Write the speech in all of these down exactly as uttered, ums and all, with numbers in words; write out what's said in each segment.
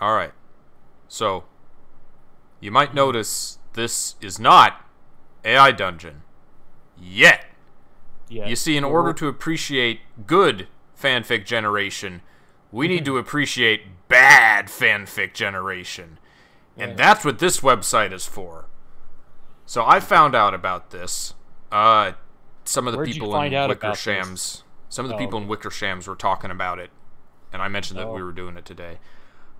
Alright. So, you might notice this is not A I Dungeon. Yet. Yeah. You see, in order to appreciate good fanfic generation, we need to appreciate bad fanfic generation. And that's what this website is for. So I found out about this. Uh, some of the people in Wickersham's, some of the people in Wickersham's were talking about it, and I mentioned that we were doing it today.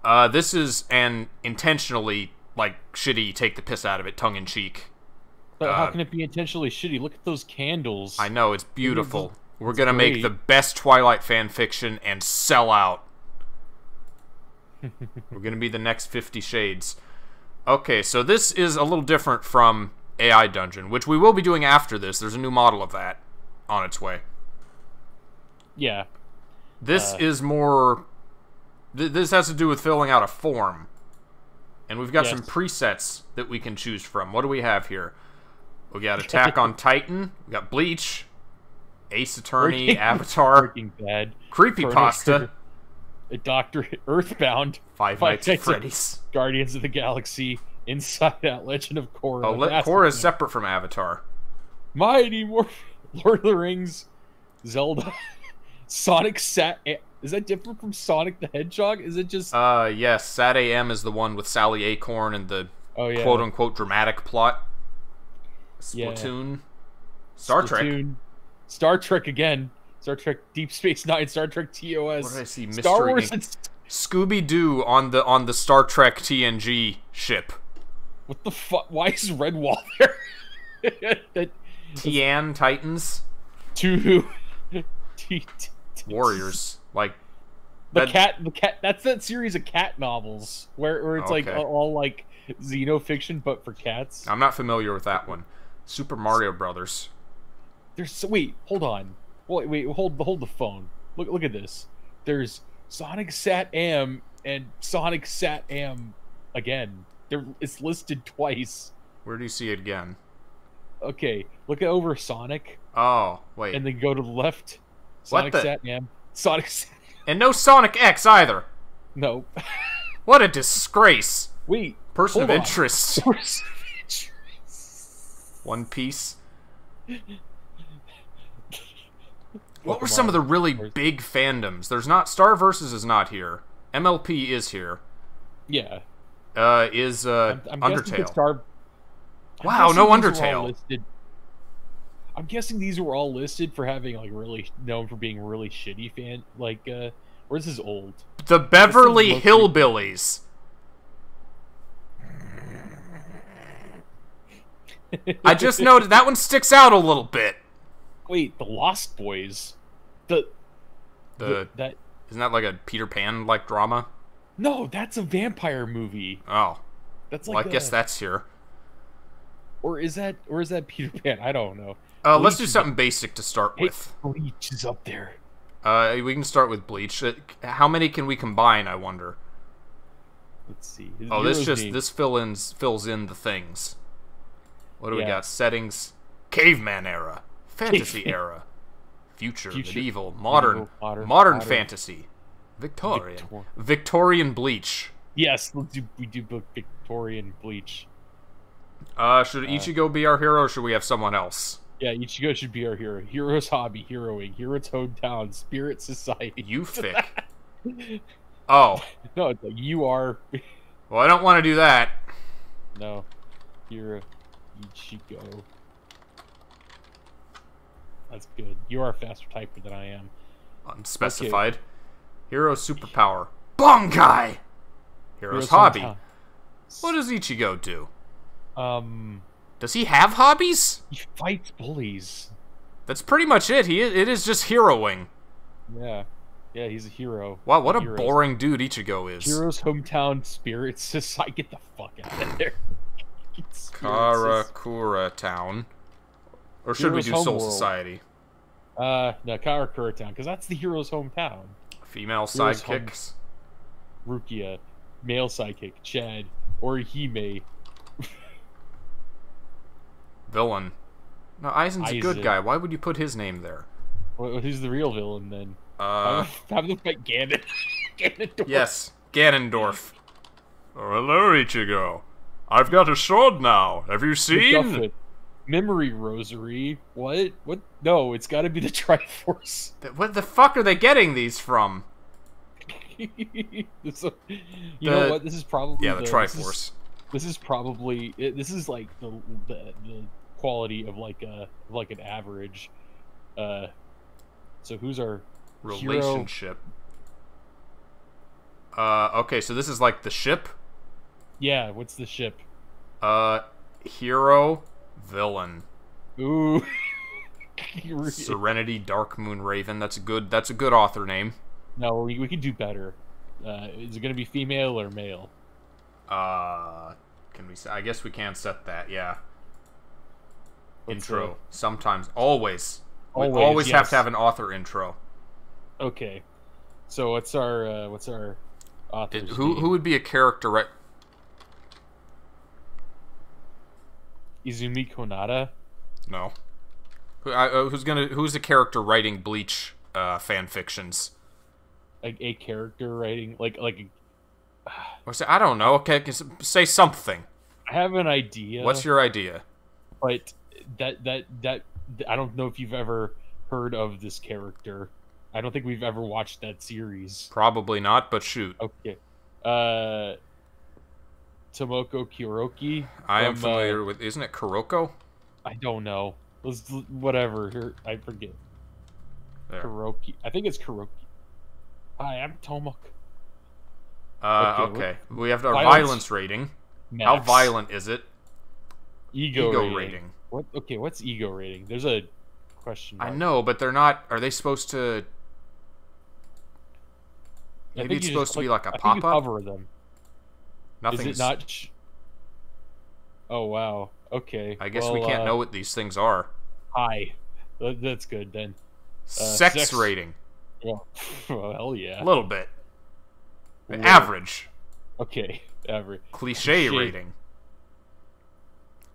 Uh, this is an intentionally, like, shitty, take the piss out of it, tongue-in-cheek. But uh, how can it be intentionally shitty? Look at those candles. I know, it's beautiful. We're going to make the best Twilight fanfiction and sell out. We're going to be the next Fifty Shades. Okay, so this is a little different from A I Dungeon, which we will be doing after this. There's a new model of that on its way. Yeah. This uh, is more... Th this has to do with filling out a form. And we've got yes. some presets that we can choose from. What do we have here? We got Attack on Titan. We got Bleach. Ace Attorney. Working, Avatar. Working bad. Creepypasta. Doctor Earthbound. Five Nights at Freddy's. Guardians of the Galaxy. Inside Out. Legend of Korra. Oh, let Korra is separate from Avatar. Mighty Morphin. Lord of the Rings. Zelda. Sonic Sat-A M. Is that different from Sonic the Hedgehog? Is it just... Uh, yes. Sat A M is the one with Sally Acorn and the oh, yeah. quote-unquote dramatic plot. Splatoon. Yeah. Star Splatoon. Trek. Star Trek again. Star Trek Deep Space Nine. Star Trek T O S. What did I see? Mystery Star Wars and... Scooby-Doo on the, on the Star Trek T N G ship. What the fuck? Why is Redwall there? that... Tian Titans. Two... Warriors. Like the that... cat, the cat. That's that series of cat novels where, where it's okay. like all, all like xenofiction, but for cats. I'm not familiar with that one. Super Mario Brothers. There's wait, hold on, wait, wait, hold the hold the phone. Look, look at this. There's Sonic Sat-A M and Sonic Sat-A M again. They're it's listed twice. Where do you see it again? Okay, look at over Sonic. Oh wait, and then go to the left. Sonic what the... Sat-A M. Sonic Sat-A M. And no Sonic X either. No. What a disgrace. Wait. Person of on. interest. Person of interest. One Piece. What were some of the really big fandoms? There's not... Star Versus is not here. M L P is here. Yeah. Uh, is uh, I'm, I'm Undertale. Star... I'm wow, no Undertale. I'm guessing these were all listed for having like really known for being really shitty fan like uh or this is old. The Beverly Hillbillies. I just noted that one sticks out a little bit. Wait, the Lost Boys. The The, the that isn't that like a Peter Pan like drama? No, that's a vampire movie. Oh. That's like well, I a, guess that's here. Or is that or is that Peter Pan? I don't know. Uh, let's do something basic to start with. Bleach is up there. Uh, we can start with Bleach. How many can we combine, I wonder? Let's see. Oh, this just this fill in fills in the things. What do we got? Settings. Caveman era. Fantasy era. Future, medieval, modern, modern fantasy. Victorian. Victorian Bleach. Yes, we'll do we do book Victorian Bleach. Uh, should Ichigo be our hero or should we have someone else? Yeah, Ichigo should be our hero. Hero's hobby, heroing, hero's hometown, spirit society. You fick. Oh. No, it's like you are. Well, I don't want to do that. No. Hero Ichigo. That's good. You are a faster typer than I am. Unspecified. Okay. Hero superpower. Bonkai! Hero's, hero's hobby. Hometown. What does Ichigo do? Um... Does he have hobbies? He fights bullies. That's pretty much it. He is, it is just heroing. Yeah, yeah, he's a hero. Wow, what a Heroes. boring dude Ichigo is. Hero's hometown spirits society. Get the fuck out of there. Karakura Town, or should heroes we do Soul world. Society? Uh, no, Karakura Town, because that's the hero's hometown. Female sidekicks. Rukia, male sidekick Chad, Orihime. Villain. No, Aizen's a good guy. Why would you put his name there? Well, who's the real villain then? Uh, I'm gonna fight Ganon. Ganondorf. Yes, Ganondorf. Oh, hello, Ichigo. I've got a sword now. Have you seen? Memory rosary. What? What? No, it's got to be the Triforce. What the fuck are they getting these from? this, you the, know what? This is probably yeah the, the Triforce. This is, this is probably it, this is like the, the the quality of like a like an average. Uh, so who's our relationship? Hero? Uh, okay, so this is like the ship. Yeah, what's the ship? Uh, hero, villain. Ooh. Serenity, Dark Moon, Raven. That's a good. That's a good author name. No, we we can do better. Uh, is it gonna be female or male? Uh, can we? I guess we can set that. Yeah. Let's intro. See. Sometimes. Always. Always. We always yes. have to have an author intro. Okay. So what's our uh, what's our author's it, who name? Who would be a character? Right. Izumi Konada? No. Who, uh, who's gonna? Who's the character writing Bleach uh, fan fictions? Like a character writing like like. Uh, or say, I don't know. Okay, say something. I have an idea. What's your idea? But that that that I don't know if you've ever heard of this character. I don't think we've ever watched that series. Probably not, but shoot. Okay. Uh. Tomoko Kuroki. I am familiar uh, with. Isn't it Kuroko? I don't know. Let's whatever. Here, I forget. There. Kuroki. I think it's Kuroki. Hi, I'm Tomok. Uh, okay. okay. We have our violence, violence rating. Max. How violent is it? Ego, ego rating. rating. What? Okay. What's ego rating? There's a question. Mark. I know, but they're not. Are they supposed to? Maybe I think it's supposed to click, be like a pop-up. Cover them. Nothing's... Is it not? Sh oh wow. Okay. I guess well, we can't uh, know what these things are. Hi. That's good then. Uh, sex, sex rating. Yeah. Well, hell yeah. A little bit. Well, average. Okay. Average. Cliche, cliche rating.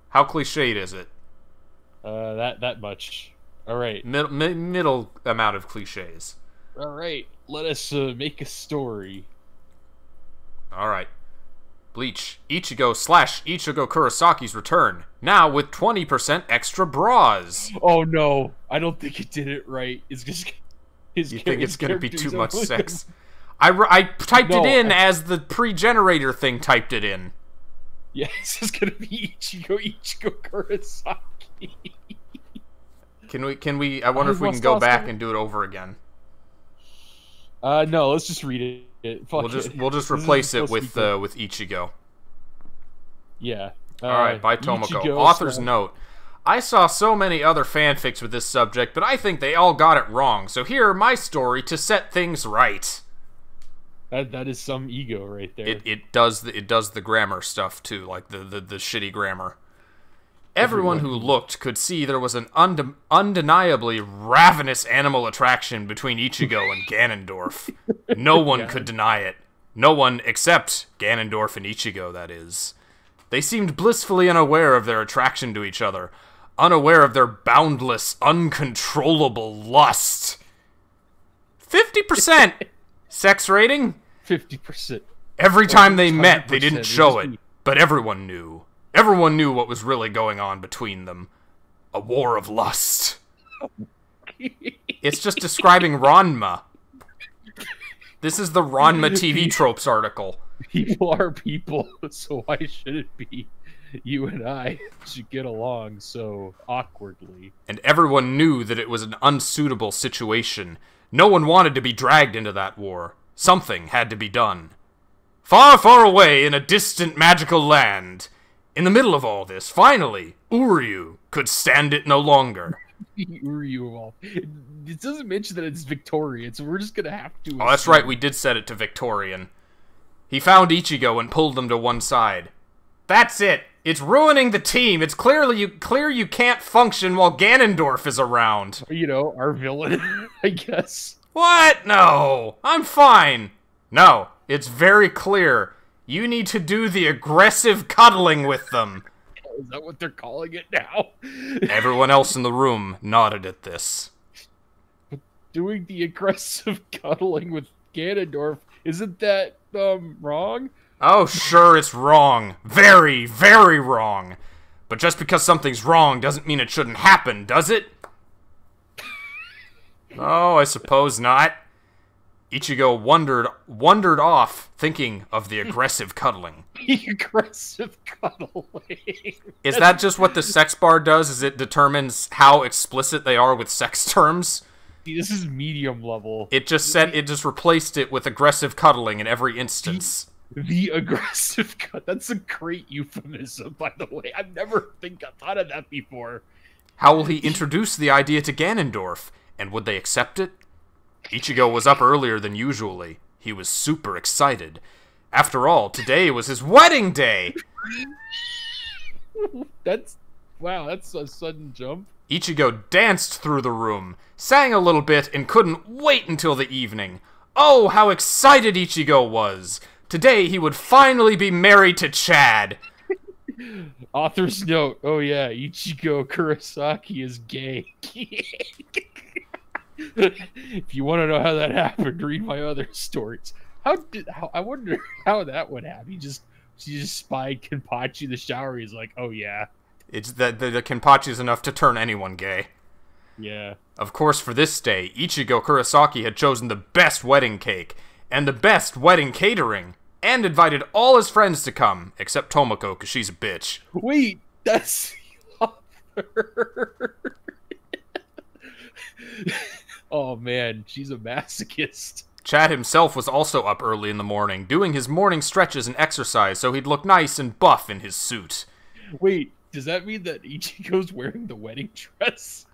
How cliched is it? Uh, that that much. All right. Mid mid middle amount of cliches. All right. Let us uh, make a story. All right. Bleach, Ichigo slash Ichigo Kurosaki's return, now with twenty percent extra bras. Oh no, I don't think he did it right. It's just, his you think it's going to be too much sex? I, I typed no, it in I, as the pre-generator thing typed it in. Yeah, it's just going to be Ichigo, Ichigo Kurosaki. Can we, can we, I wonder I if we can go back it. and do it over again. Uh, no, let's just read it. It, we'll just it. we'll just replace it with uh, with Ichigo. Yeah. Uh, All right. By Tomoko. Ichigo Author's stuff. note: I saw so many other fanfics with this subject, but I think they all got it wrong. So here are my story to set things right. That that is some ego right there. It it does the, it does the grammar stuff too, like the the, the shitty grammar. Everyone who looked could see there was an und undeniably ravenous animal attraction between Ichigo and Ganondorf. No one God. could deny it. No one except Ganondorf and Ichigo, that is. They seemed blissfully unaware of their attraction to each other, unaware of their boundless, uncontrollable lust. fifty percent sex rating? fifty percent. Every time they met, they didn't show it, but everyone knew. Everyone knew what was really going on between them. A war of lust. It's just describing Ranma. This is the Ranma T V Tropes article. People are people, so why should it be? You and I should get along so awkwardly. And everyone knew that it was an unsuitable situation. No one wanted to be dragged into that war. Something had to be done. Far, far away in a distant magical land... In the middle of all this, finally, Uryu could stand it no longer. Uryu of all. It doesn't mention that it's Victorian, so we're just going to have to... Oh, that's right, we did set it to Victorian. He found Ichigo and pulled them to one side. That's it! It's ruining the team! It's clearly you, clear you can't function while Ganondorf is around! You know, our villain, I guess. What? No! I'm fine! No, it's very clear... You need to do the aggressive cuddling with them. Is that what they're calling it now? Everyone else in the room nodded at this. Doing the aggressive cuddling with Ganondorf, isn't that um wrong? Oh, sure, it's wrong. Very, very wrong. But just because something's wrong doesn't mean it shouldn't happen, does it? Oh, I suppose not. Ichigo wondered, wandered off, thinking of the aggressive cuddling. The aggressive cuddling. Is that just what the sex bar does? Is it determines how explicit they are with sex terms? This is medium level. It just said it just replaced it with aggressive cuddling in every instance. The, the aggressive cuddling. That's a great euphemism, by the way. I've never think I thought of that before. How will he introduce the idea to Ganondorf? And would they accept it? Ichigo was up earlier than usually. He was super excited. After all, today was his wedding day! That's... wow, that's a sudden jump. Ichigo danced through the room, sang a little bit, and couldn't wait until the evening. Oh, how excited Ichigo was! Today he would finally be married to Chad! Author's note, oh yeah, Ichigo Kurosaki is gay. If you want to know how that happened, read my other stories. How did? How, I wonder how that would happen. He just, he just spied Kenpachi in the shower. He's like, oh yeah. It's that the, the Kenpachi is enough to turn anyone gay. Yeah. Of course, for this day, Ichigo Kurosaki had chosen the best wedding cake and the best wedding catering, and invited all his friends to come except Tomoko because she's a bitch. Wait, that's the author. Oh man, she's a masochist. Chad himself was also up early in the morning, doing his morning stretches and exercise so he'd look nice and buff in his suit. Wait, does that mean that Ichigo's wearing the wedding dress?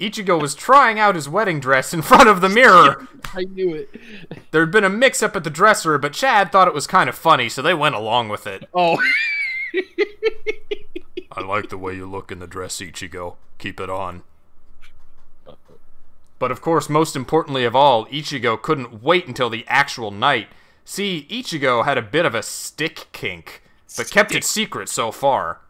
Ichigo was trying out his wedding dress in front of the mirror. I knew it. There'd been a mix-up at the dresser, but Chad thought it was kind of funny, so they went along with it. Oh. I like the way you look in the dress, Ichigo. Keep it on. But of course, most importantly of all, Ichigo couldn't wait until the actual night. See, Ichigo had a bit of a stick kink, but stick. kept it secret so far.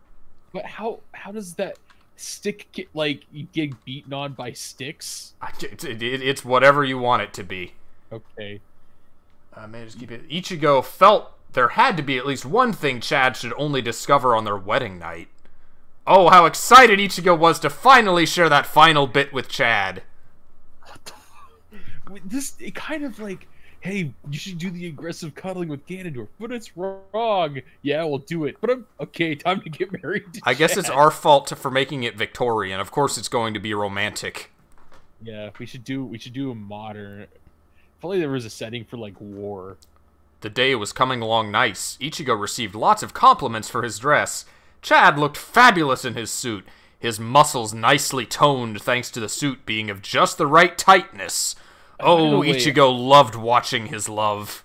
But how how does that stick get, like, you get beaten on by sticks? It's, it, it's whatever you want it to be. Okay. Uh, man, just keep it. Ichigo felt there had to be at least one thing Chad should only discover on their wedding night. Oh, how excited Ichigo was to finally share that final bit with Chad. This, it kind of like, hey, you should do the aggressive cuddling with Ganondorf, but it's wrong. Yeah, we'll do it. But I'm, okay, time to get married to I Chad. Guess it's our fault for making it Victorian. Of course it's going to be romantic. Yeah, we should do, we should do a modern. Probably there was a setting for, like, war. The day was coming along nice. Ichigo received lots of compliments for his dress. Chad looked fabulous in his suit, his muscles nicely toned thanks to the suit being of just the right tightness. Oh, Ichigo loved watching his love.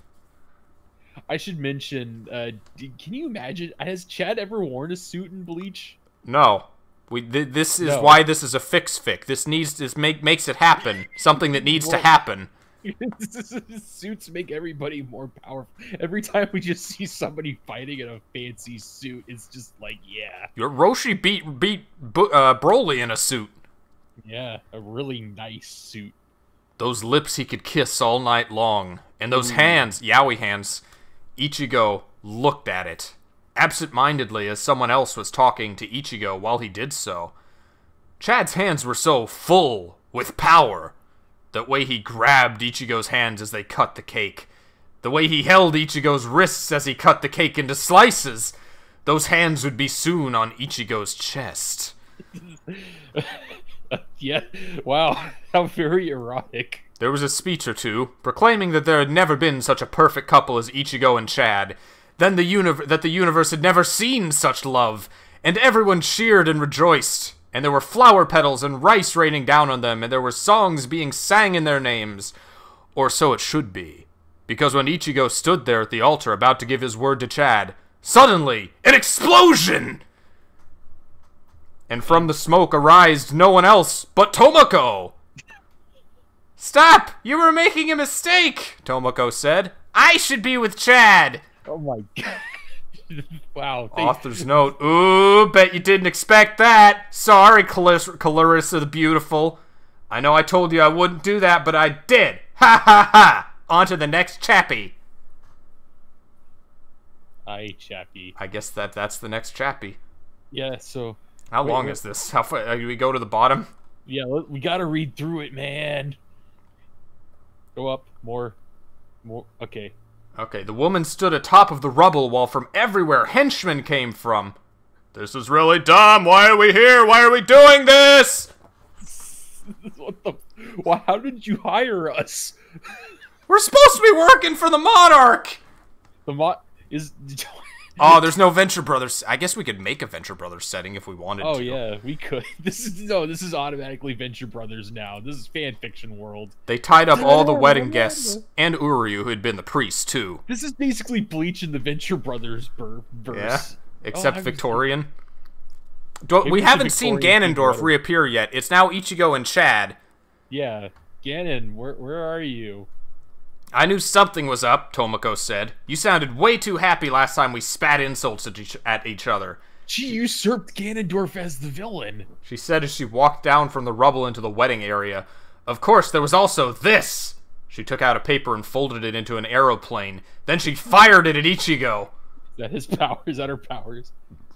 I should mention, uh, can you imagine, has Chad ever worn a suit in Bleach? No. We, th this is no. why this is a fix-fic. This needs this make makes it happen. Something that needs well, to happen. Suits make everybody more powerful. Every time we just see somebody fighting in a fancy suit, it's just like, yeah. Your Roshi beat, beat uh, Broly in a suit. Yeah, a really nice suit. Those lips he could kiss all night long. And those hands, yaoi hands. Ichigo looked at it, absent-mindedly, as someone else was talking to Ichigo while he did so. Chad's hands were so full with power. The way he grabbed Ichigo's hands as they cut the cake. The way he held Ichigo's wrists as he cut the cake into slices. Those hands would be soon on Ichigo's chest. Yeah, wow, how very erotic. There was a speech or two, proclaiming that there had never been such a perfect couple as Ichigo and Chad, then the univ that the universe had never seen such love, and everyone cheered and rejoiced, and there were flower petals and rice raining down on them, and there were songs being sang in their names. Or so it should be, because when Ichigo stood there at the altar about to give his word to Chad, suddenly, an explosion! And from the smoke arised no one else but Tomoko! Stop! You were making a mistake! Tomoko said. I should be with Chad! Oh my god. Wow. Author's note. Ooh, bet you didn't expect that! Sorry, Clarissa the Beautiful. I know I told you I wouldn't do that, but I did! Ha ha ha! On to the next chappy. Hi, Chappie. I guess that that's the next Chappie. Yeah, so... How wait, long wait. is this? How far, do we go to the bottom? Yeah, we gotta read through it, man. Go up. More. More. Okay. Okay, the woman stood atop of the rubble while from everywhere henchmen came from. This is really dumb. Why are we here? Why are we doing this? What the... Well, how did you hire us? We're supposed to be working for the Monarch! The Mon... Is... Oh, there's no Venture Brothers. I guess we could make a Venture Brothers setting if we wanted oh, to. Oh yeah, we could. This is no, this is automatically Venture Brothers now. This is fan fiction world. They tied up all the wedding guests and Uryu, who had been the priest too. This is basically Bleach in the Venture Brothers verse. Yeah, except oh, Victorian. Do we haven't Victorian seen Ganondorf reappear yet. It's now Ichigo and Chad. Yeah, Ganon, where where are you? I knew something was up, Tomoko said. You sounded way too happy last time we spat insults at each, at each other. She usurped Ganondorf as the villain, she said as she walked down from the rubble into the wedding area. Of course, there was also this. She took out a paper and folded it into an aeroplane. Then she fired it at Ichigo. Is that his powers? Is that her powers?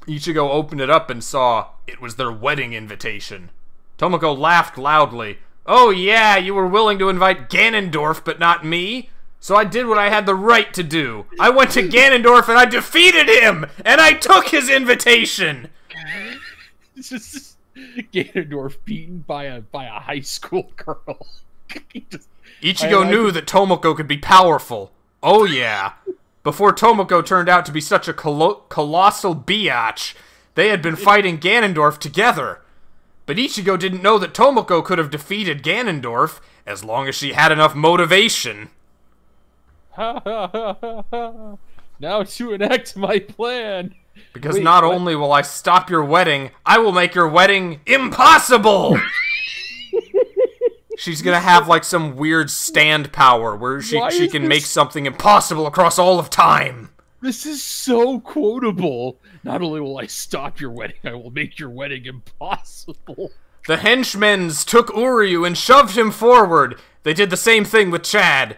Ichigo opened it up and saw it was their wedding invitation. Tomoko laughed loudly. Oh yeah, you were willing to invite Ganondorf, but not me. So I did what I had the right to do. I went to Ganondorf and I defeated him, and I took his invitation. It's just Ganondorf beaten by a by a high school girl. just, Ichigo I, I, knew that Tomoko could be powerful. Oh yeah. Before Tomoko turned out to be such a colo colossal biatch, they had been fighting Ganondorf together. But Ichigo didn't know that Tomoko could have defeated Ganondorf, as long as she had enough motivation. Ha ha ha ha! Now to enact my plan! Because Wait, not what? only will I stop your wedding, I will make your wedding impossible! She's gonna have like some weird stand power where she, she can this... make something impossible across all of time! This is so quotable. Not only will I stop your wedding, I will make your wedding impossible. The henchmen took Uryu and shoved him forward. They did the same thing with Chad.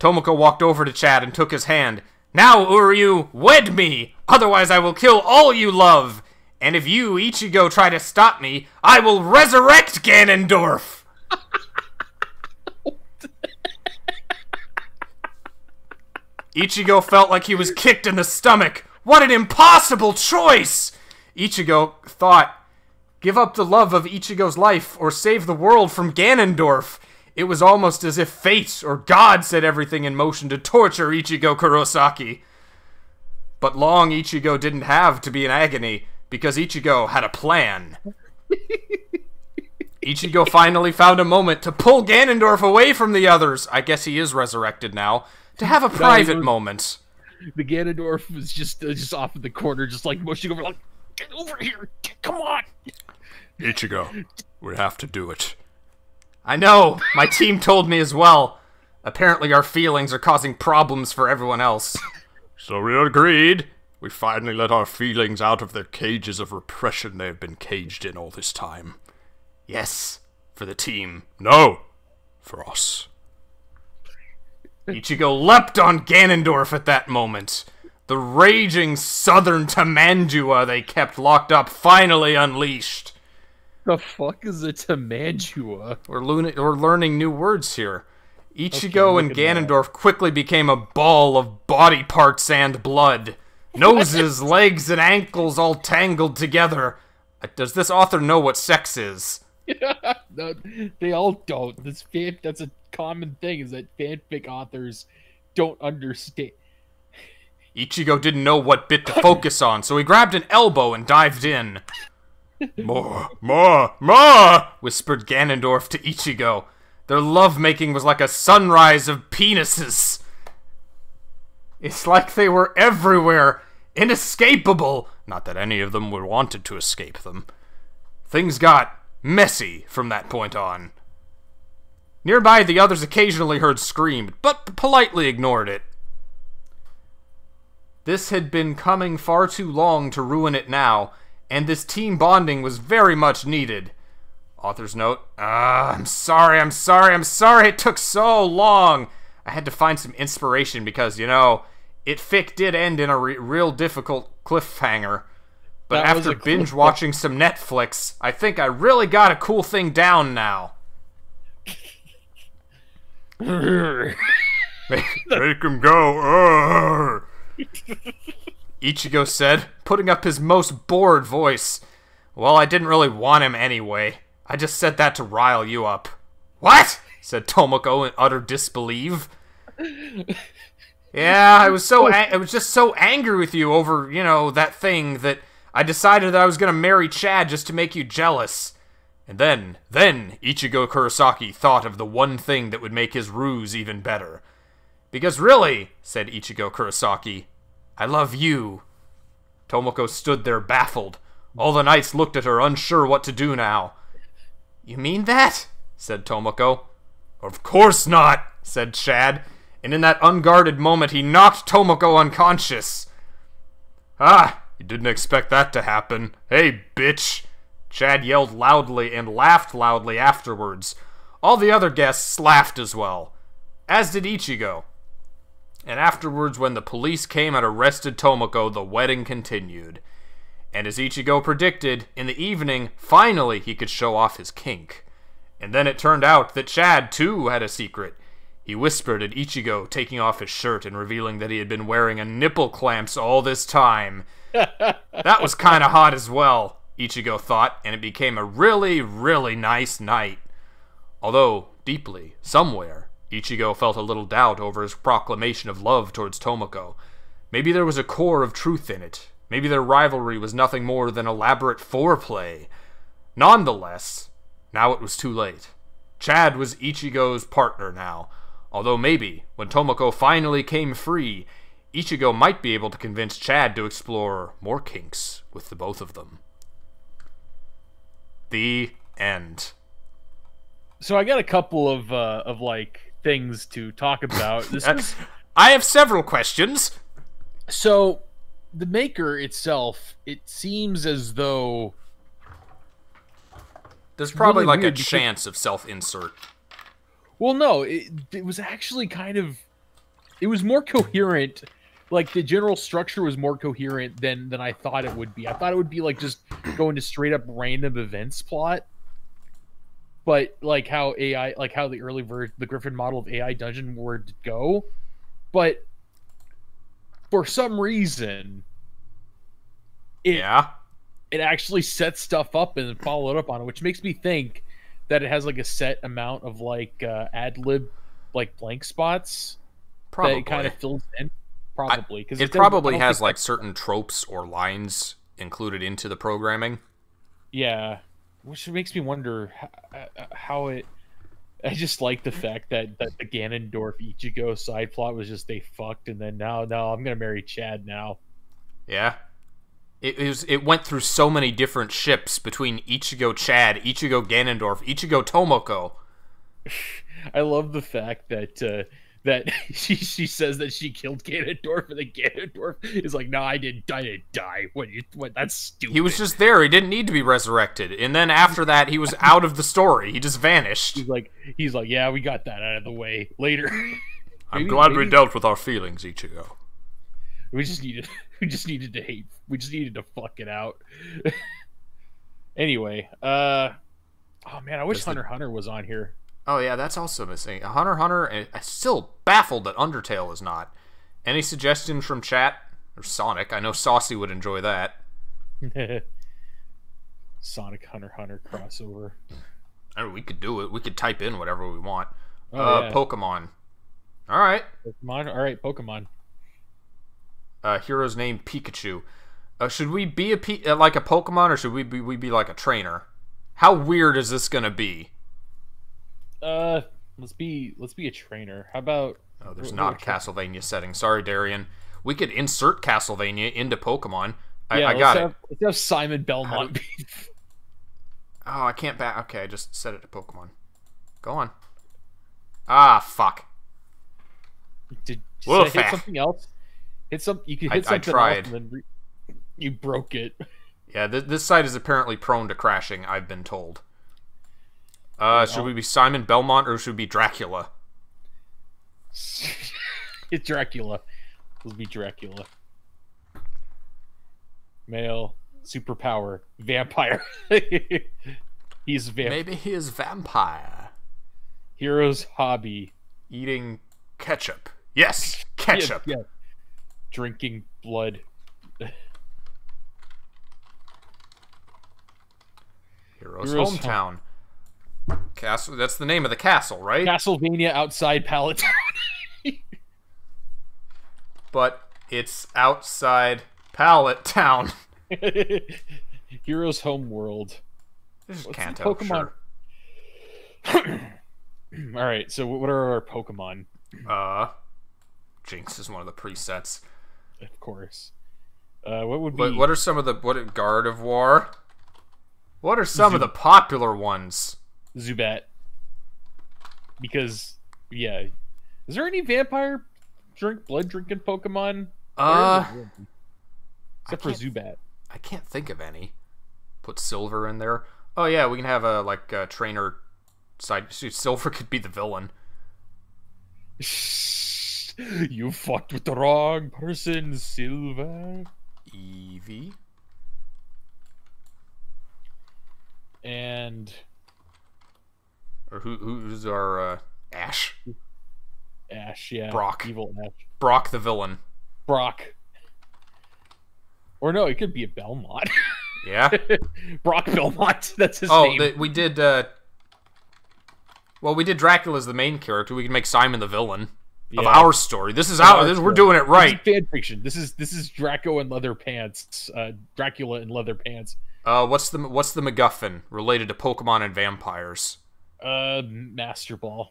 Tomoko walked over to Chad and took his hand. Now, Uryu, wed me. Otherwise, I will kill all you love. And if you, Ichigo, try to stop me, I will resurrect Ganondorf. Ichigo felt like he was kicked in the stomach. What an impossible choice! Ichigo thought, give up the love of Ichigo's life or save the world from Ganondorf. It was almost as if fate or God set everything in motion to torture Ichigo Kurosaki. But long Ichigo didn't have to be in agony, because Ichigo had a plan. Ichigo finally found a moment to pull Ganondorf away from the others. I guess he is resurrected now. To have a private no, was, moment. The Ganondorf was just uh, just off in the corner, just like mushing over, like, get over here, get, come on! Ichigo, we have to do it. I know, my team told me as well. Apparently our feelings are causing problems for everyone else. So we agreed. We finally let our feelings out of their cages of repression they have been caged in all this time. Yes, for the team. No, for us. Ichigo leapt on Ganondorf at that moment. The raging southern Tamandua they kept locked up finally unleashed. The fuck is a Tamandua? We're, we're learning new words here. Ichigo okay, and Ganondorf quickly became a ball of body parts and blood. Noses, legs, and ankles all tangled together. Does this author know what sex is? No, they all don't. That's, that's a common thing, is that fanfic authors don't understand. Ichigo didn't know what bit to focus on, so he grabbed an elbow and dived in. More, more, more, whispered Ganondorf to Ichigo. Their lovemaking was like a sunrise of penises. It's like they were everywhere, inescapable. Not that any of them were wanted to escape them. Things got messy from that point on. Nearby, the others occasionally heard scream, but politely ignored it. This had been coming far too long to ruin it now, and this team bonding was very much needed. Author's note, ah, I'm sorry, I'm sorry, I'm sorry it took so long. I had to find some inspiration because, you know, it fic did end in a re real difficult cliffhanger, but that after binge watching some Netflix, I think I really got a cool thing down now. make, make him go. Ichigo said, putting up his most bored voice. Well, I didn't really want him anyway. I just said that to rile you up. What? Said Tomoko in utter disbelief. Yeah, I was so ang I was just so angry with you over, you know, that thing that I decided that I was going to marry Chad just to make you jealous. And then, then Ichigo Kurosaki thought of the one thing that would make his ruse even better. Because really, said Ichigo Kurosaki, I love you. Tomoko stood there baffled. All the knights looked at her, unsure what to do now. You mean that? Said Tomoko. Of course not, said Chad, and in that unguarded moment he knocked Tomoko unconscious. Ah, you didn't expect that to happen. Hey, bitch! Chad yelled loudly and laughed loudly afterwards. All the other guests laughed as well, as did Ichigo. And afterwards, when the police came and arrested Tomoko, the wedding continued. And as Ichigo predicted, in the evening, finally he could show off his kink. And then it turned out that Chad, too, had a secret. He whispered at Ichigo, taking off his shirt and revealing that he had been wearing a nipple clamps all this time. That was kind of hot as well, Ichigo thought, and it became a really, really nice night. Although, deeply, somewhere, Ichigo felt a little doubt over his proclamation of love towards Tomoko. Maybe there was a core of truth in it. Maybe their rivalry was nothing more than elaborate foreplay. Nonetheless, now it was too late. Chad was Ichigo's partner now, although maybe, when Tomoko finally came free, Ichigo might be able to convince Chad to explore more kinks with the both of them. The end. So I got a couple of, uh, of like, things to talk about. This was... I have several questions. So... the maker itself, it seems as though there's probably really like a because, chance of self-insert. Well, no, it, it was actually kind of, it was more coherent. Like the general structure was more coherent than than I thought it would be. I thought it would be like just going to straight up random events plot. But like how A I, like how the early ver the Griffin model of A I Dungeon would go, but. For some reason, it, yeah. it actually sets stuff up and followed up on it, which makes me think that it has like a set amount of like uh, ad lib, like blank spots. Probably that it kind of fills in. Probably because it probably has like certain tropes or lines included into the programming. Yeah, which makes me wonder how, how it. I just like the fact that, that the Ganondorf Ichigo side plot was just they fucked and then now no I'm gonna marry Chad now. Yeah, it is. It went through so many different ships between Ichigo Chad, Ichigo Ganondorf, Ichigo Tomoko. I love the fact that uh, that she she says that she killed Ganondorf and the Ganondorf is like no I didn't I didn't die. What you what that's stupid. He was just there. He didn't need to be resurrected. And then after that he was out of the story. He just vanished. He's like. He's like, yeah, we got that out of the way later. I'm maybe, glad maybe, we dealt with our feelings, Ichigo. We just needed, we just needed to hate. We just needed to fuck it out. Anyway, uh, oh man, I wish Hunter the... Hunter was on here. Oh yeah, that's also missing. Hunter Hunter, and I'm still baffled that Undertale is not. Any suggestions from chat or Sonic? I know Saucy would enjoy that. Sonic Hunter Hunter crossover. I mean, we could do it. We could type in whatever we want. Oh, uh, yeah. Pokemon. All right. Pokemon. All right. Pokemon. Uh, hero's name Pikachu. Uh, should we be a P uh, like a Pokemon, or should we be we be like a trainer? How weird is this gonna be? Uh, let's be let's be a trainer. How about? Oh, there's we're, not we're Castlevania setting. Sorry, Darian. We could insert Castlevania into Pokemon. I, yeah, I got have, it. Let's have Simon Belmont. Be Oh, I can't back. Okay, I just set it to Pokemon. Go on. Ah, fuck. Did, did I hit something else? Hit some. You can hit I, something I tried. Else and then you broke it. Yeah, th this site is apparently prone to crashing. I've been told. Uh, should we be Simon Belmont or should we be Dracula? It's Dracula. would be Dracula. Male, superpower, vampire. He's vamp Maybe he is vampire. Hero's hobby. Eating ketchup. Yes, ketchup. Yes, yes. Drinking blood. Hero's, Hero's hometown. Home. Castle. That's the name of the castle, right? Castlevania outside Palatine. But it's outside Pallet Town. Hero's home world. This is Kanto, Pokemon. Sure. All right, so what are our Pokemon? Uh, Jinx is one of the presets. Of course. Uh, what would be? What, what are some of the what? Gardevoir. What are some Zubat. of the popular ones? Zubat. Because yeah, is there any vampire drink blood drinking Pokemon? Uh, except for Zubat. I can't think of any. Put Silver in there. Oh yeah, we can have a like a trainer side. Silver could be the villain. You fucked with the wrong person, Silver. Eevee. And or who who's our uh, Ash? Ash, yeah. Brock. Evil Ash. Brock the villain. Brock. Or no, it could be a Belmont. Yeah. Brock Belmont. That's his oh, name. Oh, we did. Uh... Well, we did Dracula as the main character. We can make Simon the villain yeah. of our story. This is our. our this, we're doing it right. This is fan fiction. This is this is Draco and leather pants. Uh, Dracula and leather pants. Uh, what's the what's the MacGuffin related to Pokemon and vampires? Uh, Master Ball.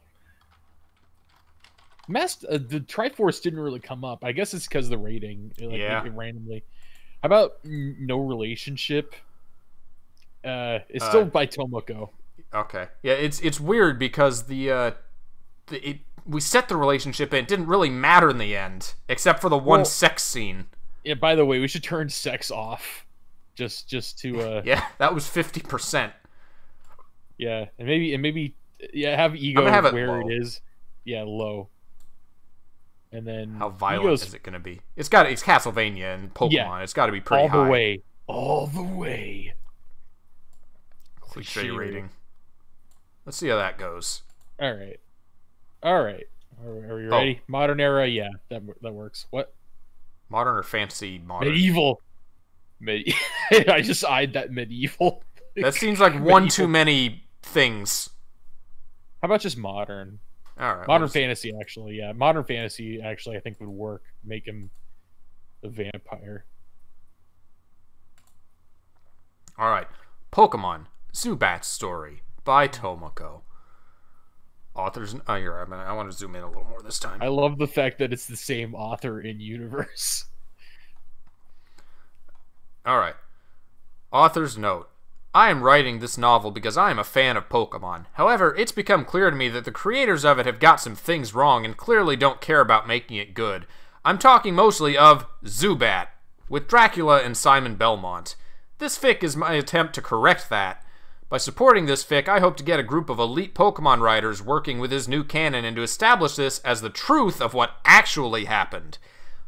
Master. Uh, the Triforce didn't really come up. I guess it's because of the rating. Like, yeah. It, it randomly. How about No Relationship? Uh, it's still uh, by Tomoko. Okay. Yeah, it's it's weird because the, uh, the it we set the relationship and it didn't really matter in the end, except for the one well, sex scene. Yeah. By the way, we should turn sex off, just just to. Uh, yeah, that was fifty percent. Yeah, and maybe and maybe yeah have ego have where it, it is. Yeah, low. And then how violent goes, is it going to be? It's got it's Castlevania and Pokemon. Yeah, it's got to be pretty all high. All the way, all the way. Cliche rating. Let's see how that goes. All right, all right. Are, are you ready? Oh. Modern era, yeah, that that works. What? Modern or fancy modern? Medieval. Medi I just eyed that medieval. That seems like one medieval. Too many things. How about just modern? All right, modern fantasy, actually, yeah. Modern fantasy, actually, I think would work. Make him a vampire. All right. Pokemon, Zubat Story by Tomoko. Authors... Oh, you're right. I, mean, I want to zoom in a little more this time. I love the fact that it's the same author in universe. All right. Author's note. I am writing this novel because I am a fan of Pokemon. However, it's become clear to me that the creators of it have got some things wrong and clearly don't care about making it good. I'm talking mostly of Zubat, with Dracula and Simon Belmont. This fic is my attempt to correct that. By supporting this fic, I hope to get a group of elite Pokemon writers working with his new canon and to establish this as the truth of what actually happened.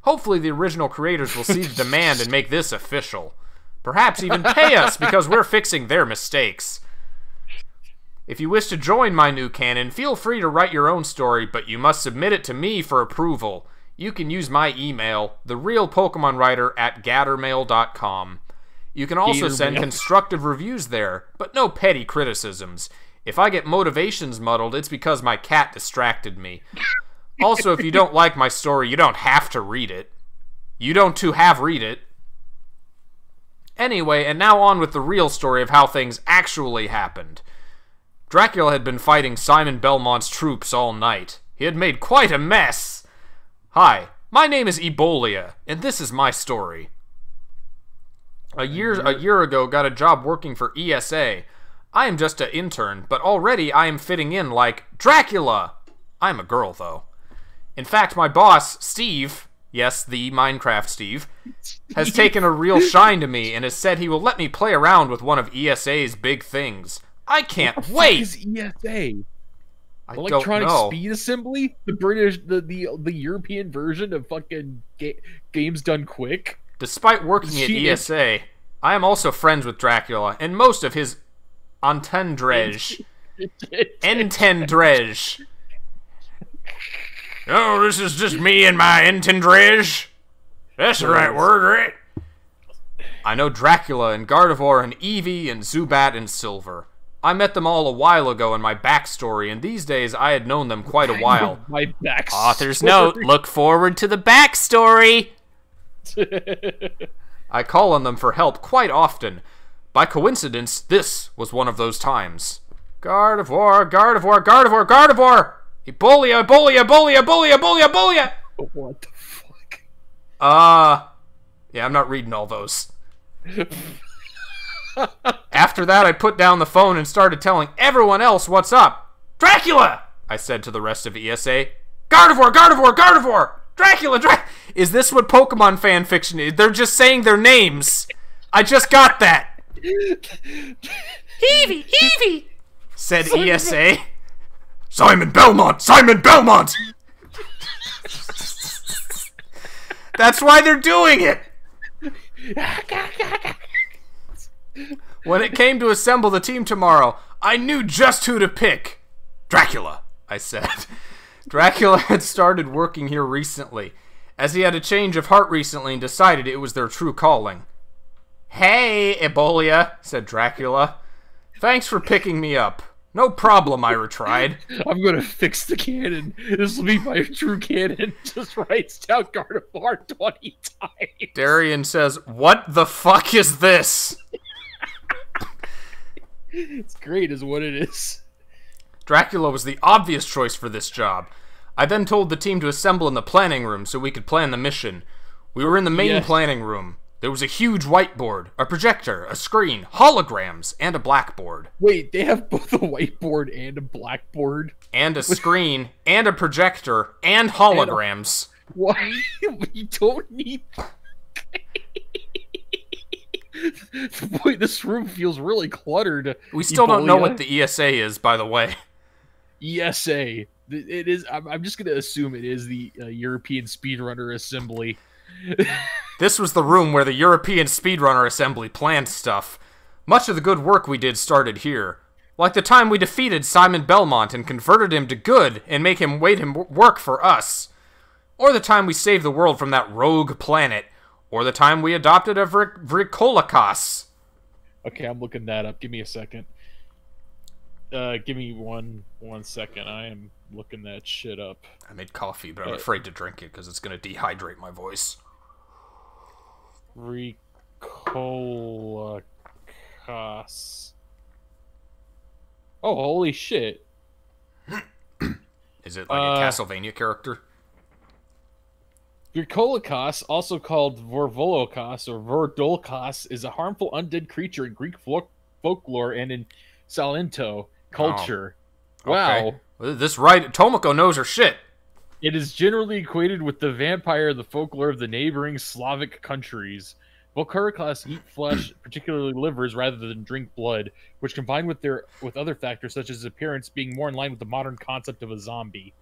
Hopefully the original creators will see the demand and make this official. Perhaps even pay us, because we're fixing their mistakes. If you wish to join my new canon, feel free to write your own story, but you must submit it to me for approval. You can use my email, the real pokemon writer at gattermail dot com. You can also send constructive reviews there, but no petty criticisms. If I get motivations muddled, it's because my cat distracted me. Also, if you don't like my story, you don't have to read it. You don't too have read it. Anyway, and now on with the real story of how things actually happened. Dracula had been fighting Simon Belmont's troops all night. He had made quite a mess. Hi, my name is Ebolia, and this is my story. A year, a year ago, got a job working for E S A. I am just an intern, but already I am fitting in like Dracula. I'm a girl, though. In fact, my boss, Steve... Yes, the Minecraft Steve, has taken a real shine to me and has said he will let me play around with one of E S A's big things. I can't wait! What is E S A? I Electronic don't know. Speed Assembly, the British, the the, the European version of fucking ga games done quick. Despite working she at E S A, I am also friends with Dracula and most of his entendres. entendres. Oh, this is just me and my entendres. That's the right word, right? I know Dracula and Gardevoir and Eevee and Zubat and Silver. I met them all a while ago in my backstory, and these days I had known them quite a while. My backstory. Author's note, look forward to the backstory! I call on them for help quite often. By coincidence, this was one of those times. Gardevoir, Gardevoir, Gardevoir, Gardevoir! Ebolia, Ebolia, Ebolia, Ebolia, Ebolia, Ebolia! What the fuck? Uh, yeah, I'm not reading all those. After that, I put down the phone and started telling everyone else what's up. Dracula! I said to the rest of E S A. Gardevoir, Gardevoir, Gardevoir! Dracula, Dra- Is this what Pokemon fan fiction is? They're just saying their names. I just got that. Heavey, heavey! Said Simon E S A. Simon Belmont! Simon Belmont! That's why they're doing it! When it came to assemble the team tomorrow, I knew just who to pick. Dracula, I said. Dracula had started working here recently, as he had a change of heart recently and decided it was their true calling. Hey, Ebolia, said Dracula. Thanks for picking me up. No problem, I retried. I'm gonna fix the cannon. This will be my true cannon. Just writes down Gardevoir twenty times. Darien says, what the fuck is this? It's great is what it is. Dracula was the obvious choice for this job. I then told the team to assemble in the planning room so we could plan the mission. We were in the main yes. planning room. There was a huge whiteboard, a projector, a screen, holograms, and a blackboard. Wait, they have both a whiteboard and a blackboard? And a screen, and a projector, and holograms. And a... Why? You don't need... Boy, this room feels really cluttered. We still Ebolia. don't know what the E S A is, by the way. E S A. It is. I'm, I'm just going to assume it is the uh, European Speedrunner Assembly. This was the room where the European Speedrunner Assembly planned stuff. Much of the good work we did started here. Like the time we defeated Simon Belmont and converted him to good and make him wait him work for us. Or the time we saved the world from that rogue planet. Or the time we adopted a Vrykolakas. Okay, I'm looking that up. Give me a second. Uh, give me one one second. I am looking that shit up. I made coffee, but I'm uh, afraid to drink it because it's going to dehydrate my voice. Vrykolakas. Oh, holy shit. Is it like uh, a Castlevania character? Vrykolakas, also called Vorvolokas or Verdolkas, is a harmful undead creature in Greek folk folklore and in Salento culture. Oh. Wow. Okay. This right, Tomoko knows her shit. It is generally equated with the vampire, the folklore of the neighboring Slavic countries. Vrykolakas eat flesh, particularly livers, rather than drink blood, which combined with their with other factors such as appearance being more in line with the modern concept of a zombie.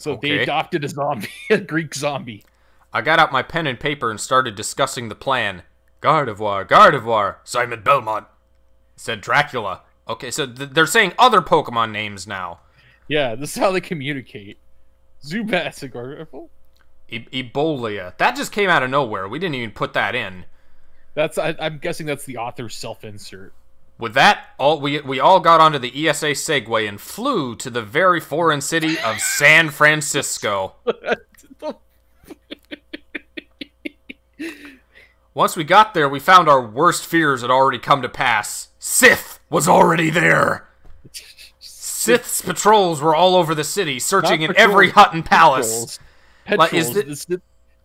So okay. They adopted a zombie, a Greek zombie. I got out my pen and paper and started discussing the plan. Gardevoir, Gardevoir, Simon Belmont, said Dracula. Okay, so th they're saying other Pokemon names now. Yeah, this is how they communicate. Zubat's a Gardevoir. E Ebolia. That just came out of nowhere. We didn't even put that in. That's. I, I'm guessing that's the author's self-insert. With that, all we we all got onto the E S A Segway and flew to the very foreign city of San Francisco. Once we got there, we found our worst fears had already come to pass. Sith was already there. Sith's patrols were all over the city, searching in every hut and palace. Like, is this...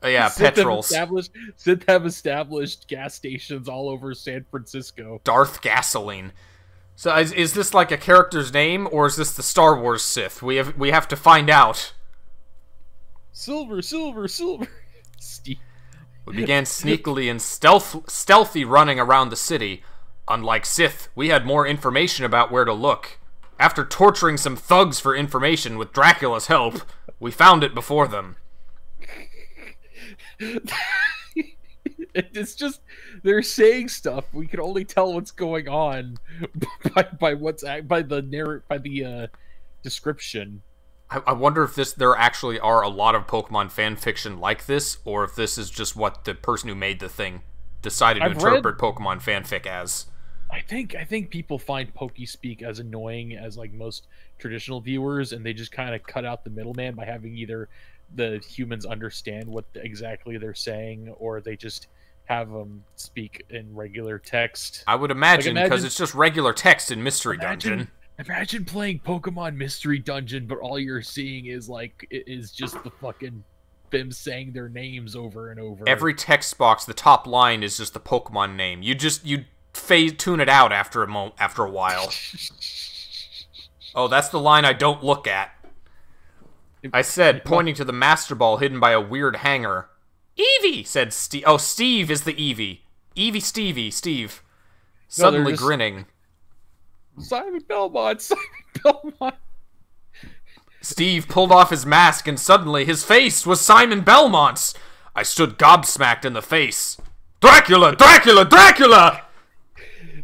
Oh, yeah, Sith petrols. Have established, Sith have established gas stations all over San Francisco. Darth Gasoline. So is, is this like a character's name, or is this the Star Wars Sith? We have we have to find out. Silver, silver, silver. Steve. We began sneakily and stealth, stealthy running around the city. Unlike Sith, we had more information about where to look. After torturing some thugs for information with Dracula's help, we found it before them. It's just, they're saying stuff. We can only tell what's going on by, by what's by the narr by the uh, description. I, I wonder if this there actually are a lot of Pokemon fan fiction like this, or if this is just what the person who made the thing decided to I've interpret read, Pokemon fanfic as. I think I think people find Pokespeak as annoying as like most traditional viewers, and they just kind of cut out the middleman by having either the humans understand what exactly they're saying, or they just have them speak in regular text. I would imagine, because like, it's just regular text in Mystery imagine, Dungeon. Imagine playing Pokemon Mystery Dungeon, but all you're seeing is like is just the fucking them saying their names over and over. Every text box, the top line is just the Pokemon name. You just you phase tune it out after a mo after a while. Oh, that's the line I don't look at. I said, pointing to the Master Ball hidden by a weird hanger. Eevee, said Steve. Oh, Steve is the Eevee. Eevee, Stevie, Steve. No, suddenly just... grinning. Simon Belmont, Simon Belmont. Steve pulled off his mask, and suddenly his face was Simon Belmont's. I stood gobsmacked in the face. Dracula, Dracula, Dracula!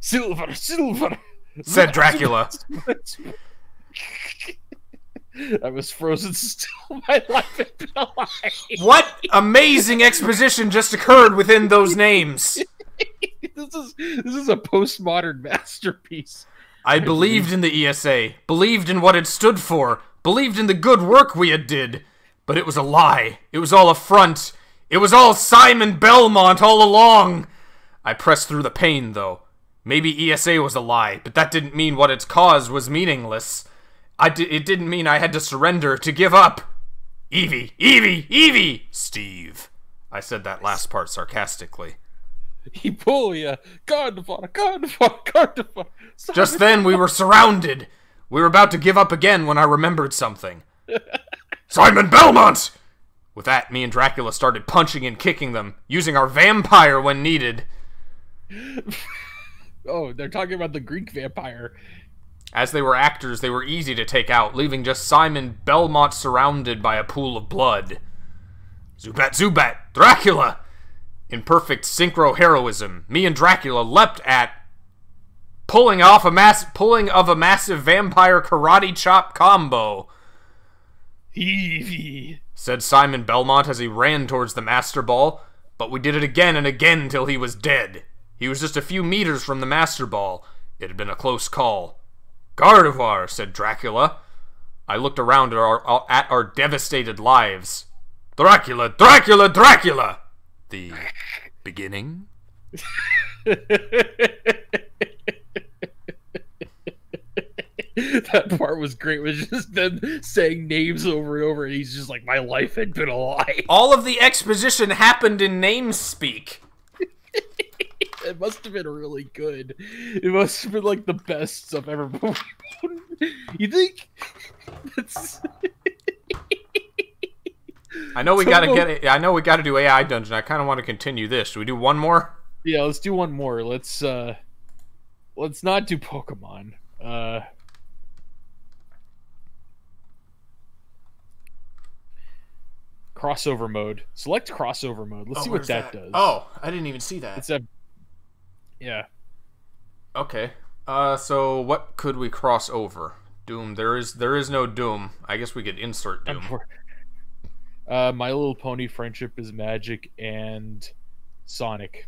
Silver, silver, said Dracula. I was frozen still. My life in Belmont. What amazing exposition just occurred within those names. This is this is a postmodern masterpiece. I believed in the E S A, believed in what it stood for, believed in the good work we had did, but it was a lie. It was all a front. It was all Simon Belmont all along. I pressed through the pain, though. Maybe E S A was a lie, but that didn't mean what its cause was meaningless. I di- it didn't mean I had to surrender, to give up. Eevee, Eevee, Eevee, Steve. I said that last part sarcastically. Ebolia, Ganondorf, Ganondorf, Ganondorf. Just then we were surrounded. We were about to give up again when I remembered something. Simon Belmont! With that, me and Dracula started punching and kicking them, using our vampire when needed. Oh, they're talking about the Greek vampire. As they were actors, they were easy to take out, leaving just Simon Belmont surrounded by a pool of blood. Zubat, Zubat, Dracula! In perfect synchro heroism, me and Dracula leapt at, pulling off a mass, pulling of a massive vampire karate chop combo. Eevee, said Simon Belmont as he ran towards the Master Ball, but we did it again and again till he was dead. He was just a few meters from the Master Ball. It had been a close call. Gardevoir, said Dracula. I looked around at our, at our devastated lives. Dracula, Dracula, Dracula! The beginning? That part was great. It was just them saying names over and over, and he's just like, my life had been a lie. All of the exposition happened in namespeak. It must have been really good. It must have been like the best stuff ever. You think? That's... I know we so, gotta get it. I know we gotta do A I Dungeon. I kind of want to continue this. Should we do one more? Yeah, let's do one more. Let's uh, let's not do Pokemon. Uh, crossover mode. Select crossover mode. Let's oh, see what that, that does. Oh, I didn't even see that. It's a yeah. Okay. Uh, so what could we cross over? Doom. There is there is no Doom. I guess we could insert Doom. Uh, My Little Pony, Friendship is Magic, and Sonic.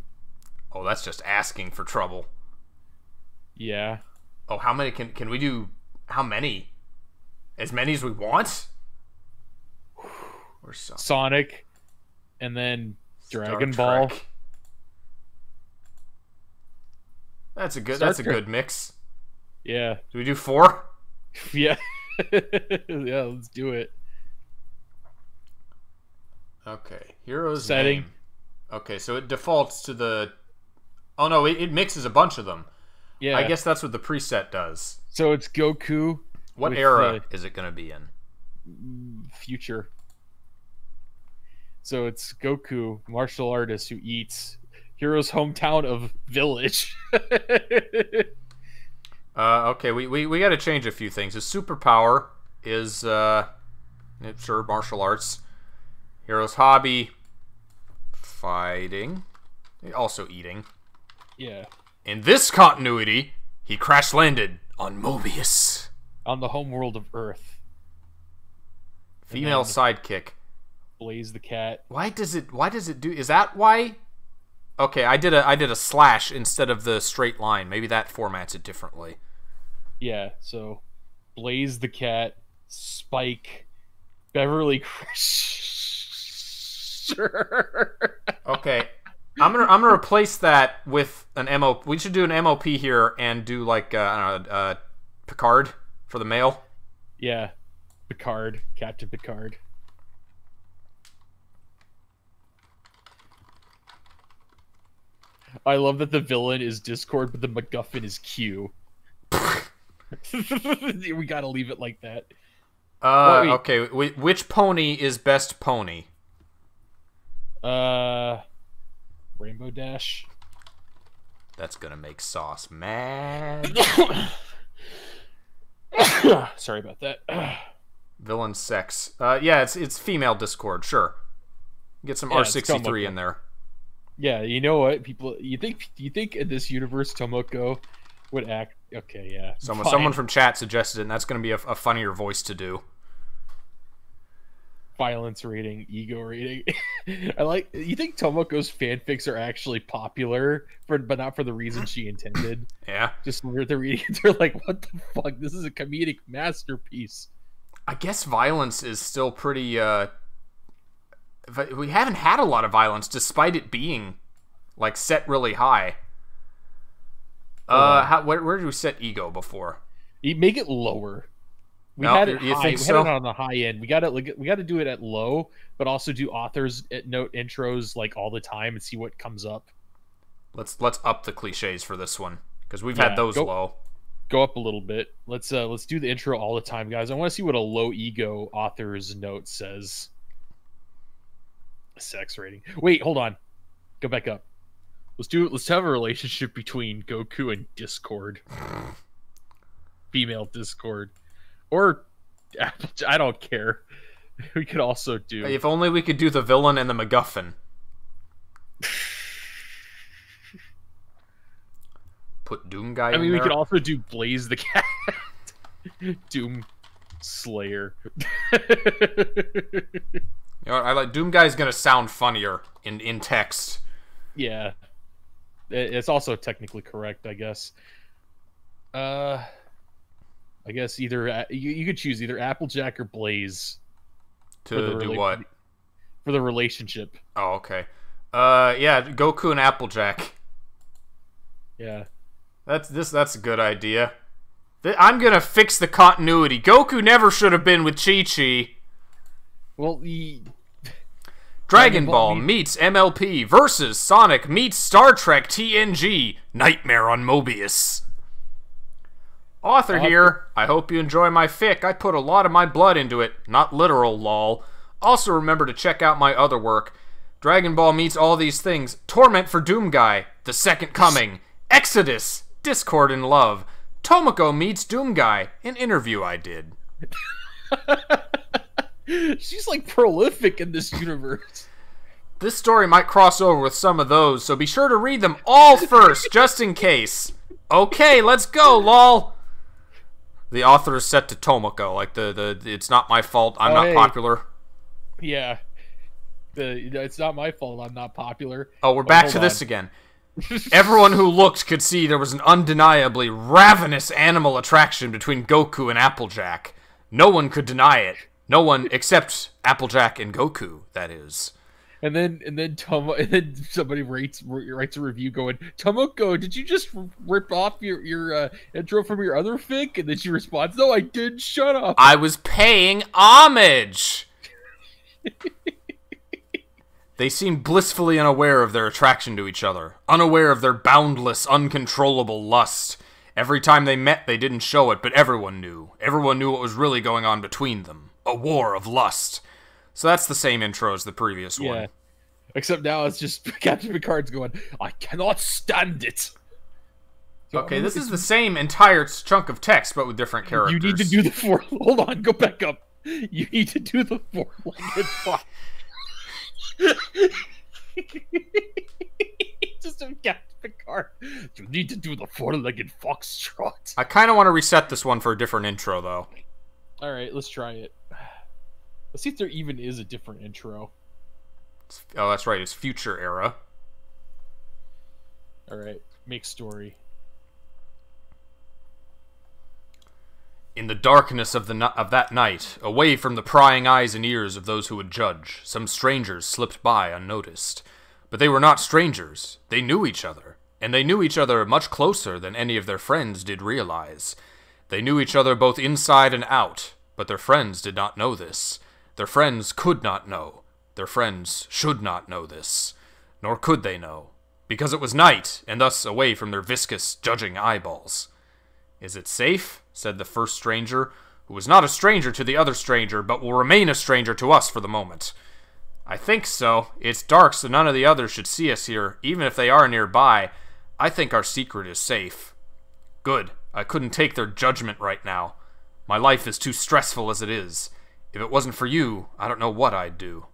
Oh, that's just asking for trouble. Yeah. Oh, how many can can we do? How many? As many as we want? Or Sonic. Sonic, and then Dragon Ball. That's a good. Star that's Trek. a good mix. Yeah. Do we do four? Yeah. Yeah. Let's do it. Okay, hero's setting. Name. Okay, so it defaults to the... Oh, no, it, it mixes a bunch of them. Yeah. I guess that's what the preset does. So it's Goku. What era the... is it going to be in? Future. So it's Goku, martial artist who eats. Hero's hometown of village. Uh, okay, we, we, we got to change a few things. His superpower is, uh, sure, martial arts. Hero's hobby, fighting, also eating. Yeah. In this continuity, he crash-landed on Mobius. On the homeworld of Earth. Female sidekick. Blaze the cat. Why does it, why does it do, is that why? Okay, I did a I did a slash instead of the straight line. Maybe that formats it differently. Yeah, so Blaze the Cat, Spike, Beverly Crusher. Okay. I'm gonna I'm gonna replace that with an M L P. We should do an M L P here and do like uh, I don't know, uh, Picard for the male. Yeah, Picard, Captain Picard. I love that the villain is Discord, but the MacGuffin is Q. We gotta leave it like that. Uh, Wait. Okay, Wait, which pony is best pony? Uh, Rainbow Dash. That's gonna make Sauce mad. Sorry about that. Villain sex. Uh, yeah, it's it's female Discord, sure. Get some yeah, R sixty-three in there. Yeah, you know what people? You think you think in this universe Tomoko would act? Okay, yeah. Someone Fine. someone from chat suggested it, and that's going to be a, a funnier voice to do. Violence rating, ego rating. I like. You think Tomoko's fanfics are actually popular, for but not for the reason she intended. Yeah. Just when they're reading it, they're like, "What the fuck? This is a comedic masterpiece." I guess violence is still pretty. Uh... We haven't had a lot of violence, despite it being, like, set really high. Uh, how, where, where did we set ego before? You make it lower. We no, had it you high. Think we so? had it on the high end. We got to we got to do it at low, but also do authors at note intros like all the time and see what comes up. Let's let's up the cliches for this one because we've yeah, had those go, low. Go up a little bit. Let's uh, let's do the intro all the time, guys. I want to see what a low ego author's note says. Sex rating. Wait, hold on. Go back up. Let's do it. Let's have a relationship between Goku and Discord. Female Discord. Or, I don't care. We could also do... If only we could do the villain and the MacGuffin. Put Doom Guy in I mean, in we there. Could also do Blaze the Cat. Doom Slayer. You know, I like Doom Guy's gonna sound funnier in in text. Yeah, it's also technically correct, I guess. Uh, I guess either you you could choose either Applejack or Blaze. To do what? For the relationship. Oh, okay. Uh, yeah, Goku and Applejack. Yeah, that's this. That's a good idea. I'm gonna fix the continuity. Goku never should have been with Chi-Chi. Well, the... Dragon Ball meets M L P versus Sonic meets Star Trek T N G. Nightmare on Mobius. Author here. I hope you enjoy my fic. I put a lot of my blood into it. Not literal, lol. Also remember to check out my other work. Dragon Ball meets all these things. Torment for Doom Guy. The Second Coming. Exodus. Discord in Love. Tomoko meets Doom Guy. An interview I did. She's like prolific in this universe. This story might cross over with some of those, so be sure to read them all first, just in case. Okay, let's go, lol. The author is set to Tomoko, like the the. It's not my fault. I'm oh, not hey. popular. Yeah, the it's not my fault. I'm not popular. Oh, we're back oh, to on. this again. Everyone who looked could see there was an undeniably ravenous animal attraction between Goku and Applejack. No one could deny it. No one except Applejack and Goku, that is. And then, and then, Tom, and then somebody writes writes a review going, "Tomoko, did you just rip off your your uh, intro from your other fic?" And then she responds, "No, I did. Shut up. I was paying homage." They seem blissfully unaware of their attraction to each other, unaware of their boundless, uncontrollable lust. Every time they met, they didn't show it, but everyone knew. Everyone knew what was really going on between them. A war of lust. So that's the same intro as the previous yeah. one. Except now it's just Captain Picard's going, "I cannot stand it." Okay, this is the same entire chunk of text, but with different characters. You need to do the four... Hold on, go back up. You need to do the four-legged fox. Just a cat the car. You need to do the four-legged fox trot. I kind of want to reset this one for a different intro, though. All right, let's try it. Let's see if there even is a different intro. It's, oh, that's right. It's future era. All right, make story. In the darkness of, the no of that night, away from the prying eyes and ears of those who would judge, some strangers slipped by unnoticed. But they were not strangers. They knew each other, and they knew each other much closer than any of their friends did realize. They knew each other both inside and out, but their friends did not know this. Their friends could not know. Their friends should not know this. Nor could they know, because it was night, and thus away from their viscous, judging eyeballs. Is it safe? Said the first stranger, who was not a stranger to the other stranger, but will remain a stranger to us for the moment. I think so. It's dark, so none of the others should see us here, even if they are nearby. I think our secret is safe. Good. I couldn't take their judgment right now. My life is too stressful as it is. If it wasn't for you, I don't know what I'd do.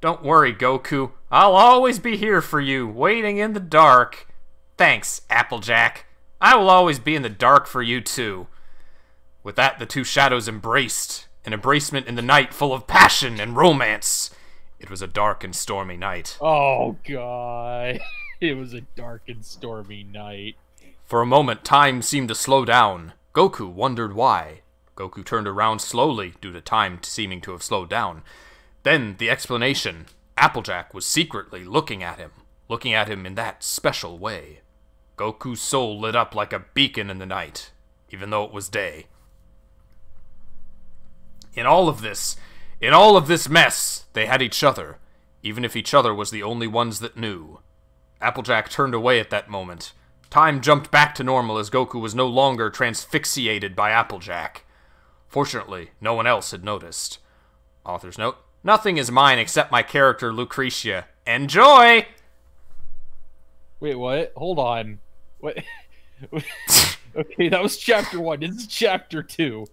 Don't worry, Goku. I'll always be here for you, waiting in the dark. Thanks, Applejack. I will always be in the dark for you, too. With that, the two shadows embraced, an embracement in the night full of passion and romance. It was a dark and stormy night. Oh, God. It was a dark and stormy night. For a moment, time seemed to slow down. Goku wondered why. Goku turned around slowly, due to time seeming to have slowed down. Then, the explanation. Applejack was secretly looking at him. Looking at him in that special way. Goku's soul lit up like a beacon in the night, even though it was day. In all of this, in all of this mess, they had each other, even if each other was the only ones that knew. Applejack turned away at that moment. Time jumped back to normal as Goku was no longer transfixiated by Applejack. Fortunately, no one else had noticed. Author's note, nothing is mine except my character Lucretia. Enjoy! Wait, what? Hold on. What? Okay, that was chapter one. This is chapter two.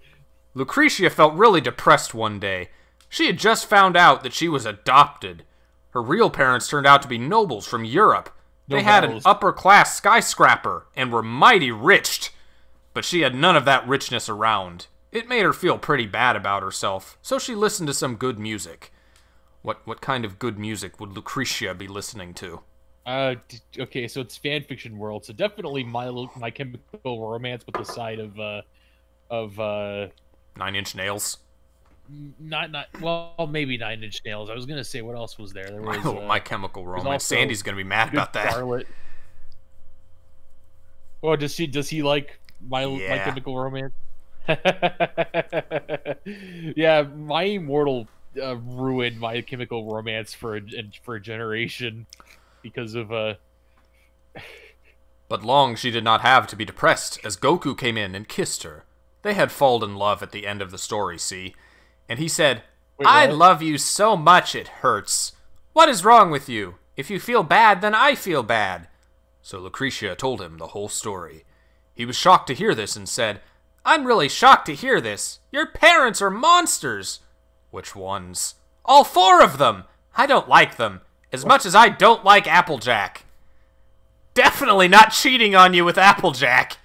Lucretia felt really depressed one day. She had just found out that she was adopted. Her real parents turned out to be nobles from Europe. They no had nobles. An upper-class skyscraper and were mighty rich. But she had none of that richness around. It made her feel pretty bad about herself, so she listened to some good music. What, what kind of good music would Lucretia be listening to? Uh, okay, so it's fanfiction world, so definitely my my Chemical Romance with the side of, uh, of, uh... Nine Inch Nails? Not, not, well, maybe Nine Inch Nails. I was gonna say, what else was there? There was, oh, uh, My Chemical Romance. Sandy's gonna be mad about that. Scarlet. Oh, does she, does he like My, yeah. my Chemical Romance? Yeah, My Immortal uh, ruined My Chemical Romance for a, for a generation. Because of, uh... But long she did not have to be depressed, as Goku came in and kissed her. They had fallen in love at the end of the story, see? And he said, Wait, I love you so much it hurts. What is wrong with you? If you feel bad, then I feel bad. So Lucretia told him the whole story. He was shocked to hear this and said, I'm really shocked to hear this. Your parents are monsters. Which ones? All four of them. I don't like them. As much as I don't like Applejack. Definitely not cheating on you with Applejack.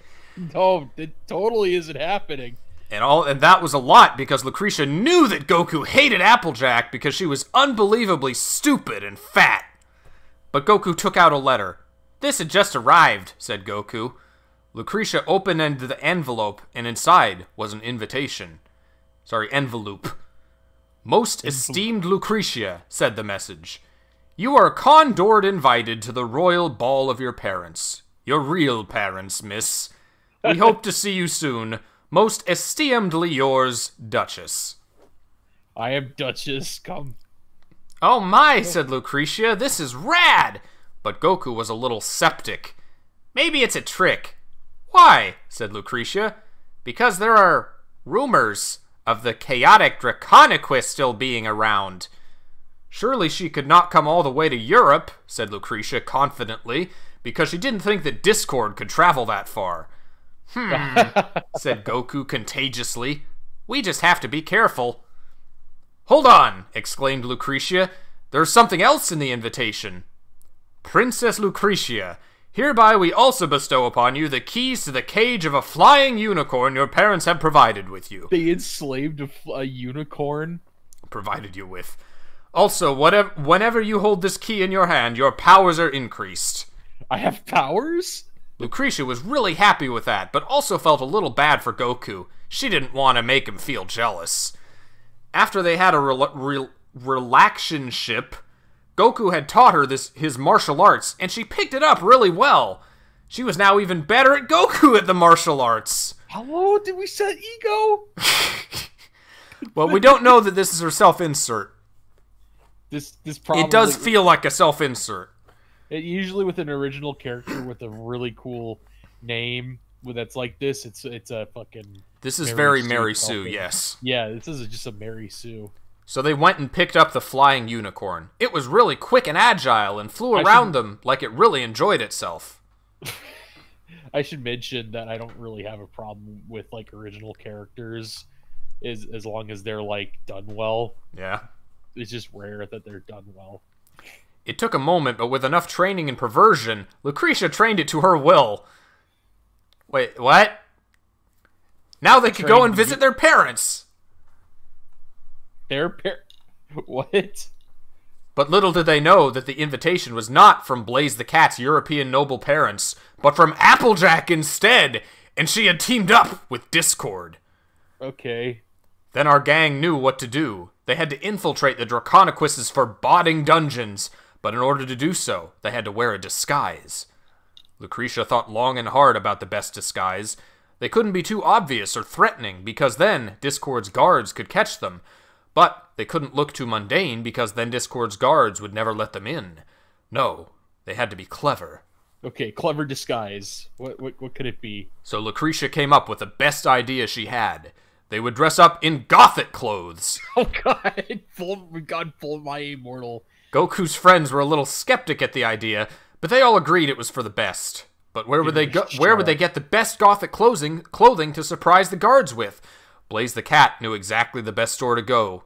No, it totally isn't happening. And all, and that was a lot because Lucretia knew that Goku hated Applejack because she was unbelievably stupid and fat. But Goku took out a letter. This had just arrived, said Goku. Lucretia opened the envelope, and inside was an invitation. Sorry, envelope. Most envelope. Esteemed Lucretia, said the message. You are condored invited to the royal ball of your parents. Your real parents, miss. We hope to see you soon. Most esteemedly yours, Duchess. I am Duchess, come. Oh my, said Lucretia, this is rad! But Goku was a little septic. Maybe it's a trick. Why, said Lucretia, because there are rumors of the chaotic Draconiquist still being around. Surely she could not come all the way to Europe, said Lucretia confidently, because she didn't think that Discord could travel that far. Hmm, said Goku contagiously. We just have to be careful. Hold on, exclaimed Lucretia. There's something else in the invitation. Princess Lucretia, hereby we also bestow upon you the keys to the cage of a flying unicorn your parents have provided with you. They enslaved a, a unicorn? Provided you with. Also, whatever, whenever you hold this key in your hand, your powers are increased. I have powers? Lucretia was really happy with that, but also felt a little bad for Goku. She didn't want to make him feel jealous. After they had a rel rel relationship, Goku had taught her this his martial arts, and she picked it up really well. She was now even better at Goku at the martial arts. How low did we set ego? Well, we don't know that this is her self-insert. This this probably it does feel like a self-insert. It usually with an original character with a really cool name that's like this. It's it's a fucking. This is Mary very Sue Mary Sue. Thing. Yes. Yeah, this is just a Mary Sue. So they went and picked up the flying unicorn. It was really quick and agile and flew around should... them like it really enjoyed itself. I should mention that I don't really have a problem with like original characters, is as long as they're like done well. Yeah. It's just rare that they're done well. It took a moment, but with enough training and perversion, Lucretia trained it to her will. Wait, what? Now they could go and visit their parents. Their par... What? But little did they know that the invitation was not from Blaze the Cat's European noble parents, but from Applejack instead, and she had teamed up with Discord. Okay. Then our gang knew what to do. They had to infiltrate the Draconiquis's foreboding dungeons, but in order to do so, they had to wear a disguise. Lucretia thought long and hard about the best disguise. They couldn't be too obvious or threatening, because then Discord's guards could catch them. But they couldn't look too mundane, because then Discord's guards would never let them in. No, they had to be clever. Okay, clever disguise. What, what, what could it be? So Lucretia came up with the best idea she had. They would dress up in gothic clothes. Oh god, full, god, full my immortal. Goku's friends were a little skeptic at the idea, but they all agreed it was for the best. But where would they go? Where would they get the best gothic clothing, clothing to surprise the guards with? Blaze the Cat knew exactly the best store to go.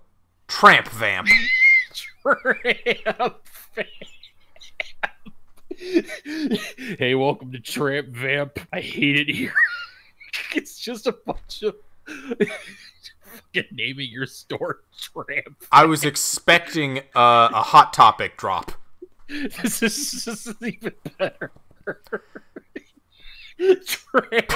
Tramp Vamp. Tramp Vamp. Hey, welcome to Tramp Vamp. I hate it here. It's just a bunch of... Fucking naming your store Tramp. I was expecting uh, a Hot Topic drop. This is, this is even better. Tramp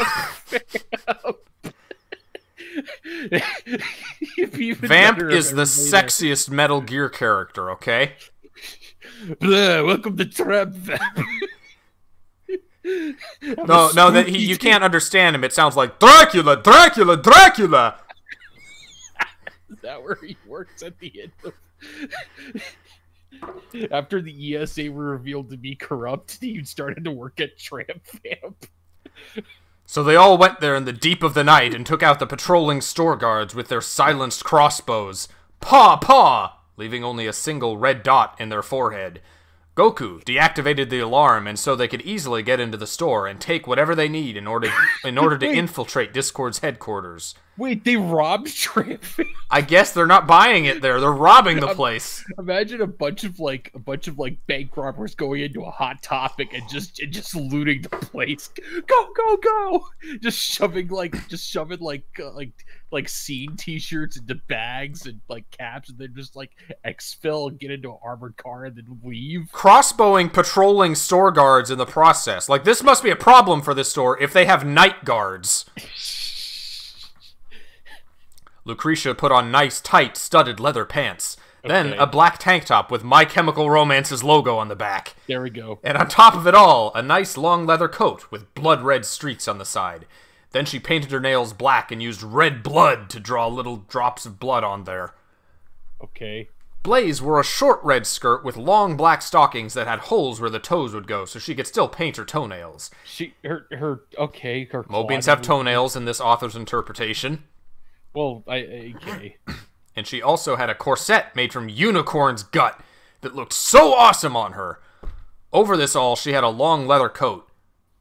Vamp is the sexiest Metal Gear character, okay? Blah, welcome to Tramp Vamp. No, no, that he, you can't understand him. It sounds like Dracula, Dracula, Dracula. Is that where he works at the end of... After the E S A were revealed to be corrupt, he started to work at Tramp Vamp. So they all went there in the deep of the night and took out the patrolling store guards with their silenced crossbows. Paw, paw! Leaving only a single red dot in their forehead. Goku deactivated the alarm, and so they could easily get into the store and take whatever they need in order in order to infiltrate Discord's headquarters. Wait, they robbed Tramp Vamp? I guess they're not buying it there. They're robbing the place. Imagine a bunch of like a bunch of like bank robbers going into a Hot Topic and just and just looting the place. Go go go! Just shoving like just shoving like uh, like like scene T-shirts into bags and like caps, and then just like expel, and get into an armored car, and then leave. Crossbowing patrolling store guards in the process. Like, this must be a problem for this store if they have night guards. Lucretia put on nice, tight, studded leather pants. Okay. Then a black tank top with My Chemical Romance's logo on the back. There we go. And on top of it all, a nice long leather coat with blood-red streaks on the side. Then she painted her nails black and used red blood to draw little drops of blood on there. Okay. Blaze wore a short red skirt with long black stockings that had holes where the toes would go, so she could still paint her toenails. She, her, her, okay, her. Mobians have toenails in this author's interpretation. Well, I, okay. And she also had a corset made from unicorn's gut that looked so awesome on her. Over this all, she had a long leather coat.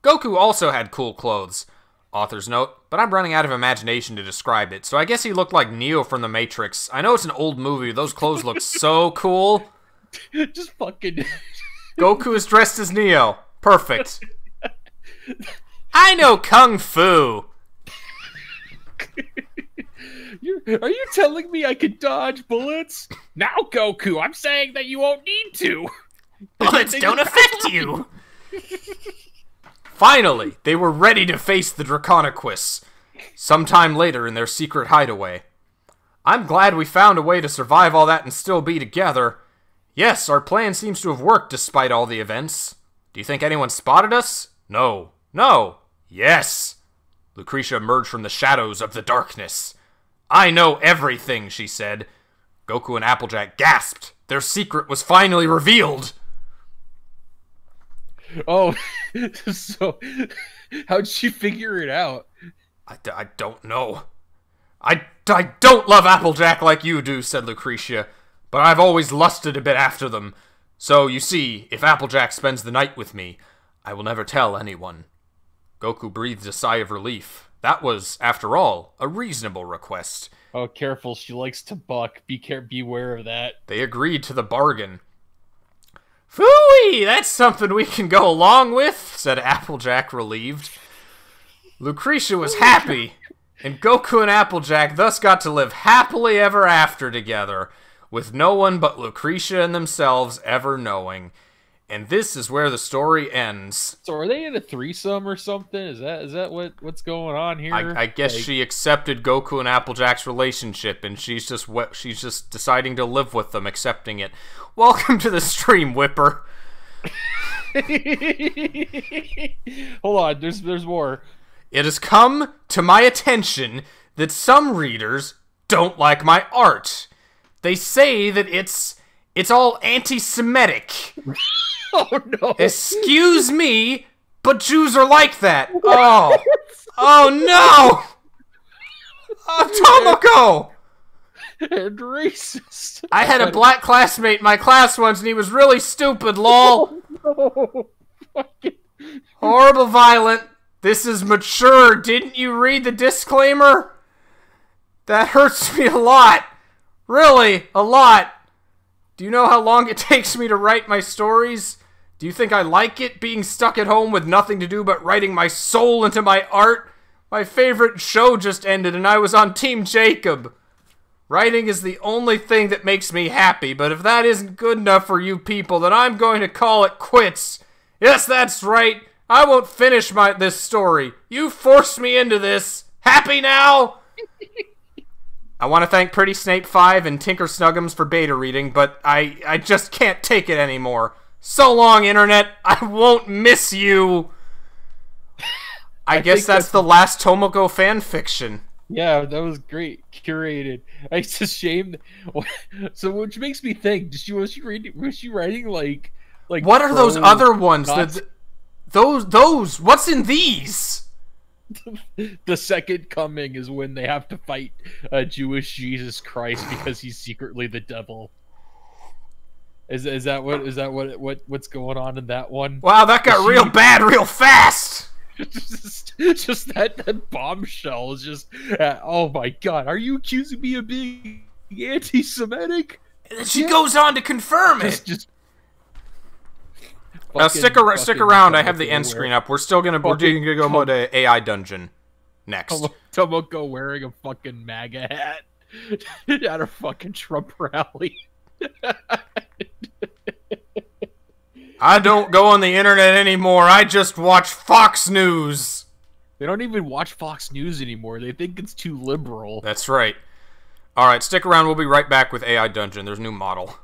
Goku also had cool clothes. Author's note, but I'm running out of imagination to describe it, so I guess he looked like Neo from The Matrix. I know it's an old movie, those clothes look so cool. Just fucking... Goku is dressed as Neo. Perfect. I know Kung Fu! You're, are you telling me I can dodge bullets? Now, Goku, I'm saying that you won't need to! Bullets don't affect you! Finally, they were ready to face the Draconiquis, sometime later in their secret hideaway. I'm glad we found a way to survive all that and still be together. Yes, our plan seems to have worked despite all the events. Do you think anyone spotted us? No. No. Yes. Lucretia emerged from the shadows of the darkness. I know everything, she said. Goku and Applejack gasped. Their secret was finally revealed. Oh, so how'd she figure it out? I, d I don't know. I, I don't love Applejack like you do, said Lucretia, but I've always lusted a bit after them. So, you see, if Applejack spends the night with me, I will never tell anyone. Goku breathed a sigh of relief. That was, after all, a reasonable request. Oh, careful, she likes to buck. Be care beware of that. They agreed to the bargain. Phooey! That's something we can go along with, said Applejack, relieved. Lucretia was happy, and Goku and Applejack thus got to live happily ever after together, with no one but Lucretia and themselves ever knowing. And this is where the story ends. So are they in a threesome or something? Is that is that what, what's going on here? I, I guess like... she accepted Goku and Applejack's relationship, and she's just she's just deciding to live with them, accepting it. Welcome to the stream, Whipper. Hold on, there's there's more. It has come to my attention that some readers don't like my art. They say that it's it's all anti-Semitic. Oh, no. Excuse me, but Jews are like that. Oh. Oh, no. Oh, Tomoko. And racist. I had a black classmate in my class once, and he was really stupid, lol. Oh, no. Horrible, violent. This is mature. Didn't you read the disclaimer? That hurts me a lot. Really, a lot. Do you know how long it takes me to write my stories? Do you think I like it, being stuck at home with nothing to do but writing my soul into my art? My favorite show just ended and I was on Team Jacob. Writing is the only thing that makes me happy, but if that isn't good enough for you people, then I'm going to call it quits. Yes, that's right. I won't finish my this story. You forced me into this. Happy now? I want to thank Pretty Snape five and Tinker Snuggums for beta reading, but I, I just can't take it anymore. So long, Internet. I won't miss you. I, I guess that's, that's the last Tomoko fan fiction. Yeah, that was great. Curated. It's a shame. So, which makes me think, did she, was, she reading, was she writing, like... like what are those other ones? The, those, those, what's in these? The second coming is when they have to fight a Jewish Jesus Christ because he's secretly the devil. Is is that what is that what what what's going on in that one? Wow, that got she, real bad real fast. Just, just that that bombshell is just. Uh, oh my God, are you accusing me of being anti-Semitic? And then she yeah. goes on to confirm just, it. Just, Now stick around. Stick around. I have the end screen up. We're still gonna we're gonna go more to A I Dungeon next. Tomoko wearing a fucking MAGA hat at a fucking Trump rally. I don't go on the internet anymore. I just watch Fox News. They don't even watch Fox News anymore. They think it's too liberal. That's right. All right, stick around. We'll be right back with A I Dungeon. There's a new model.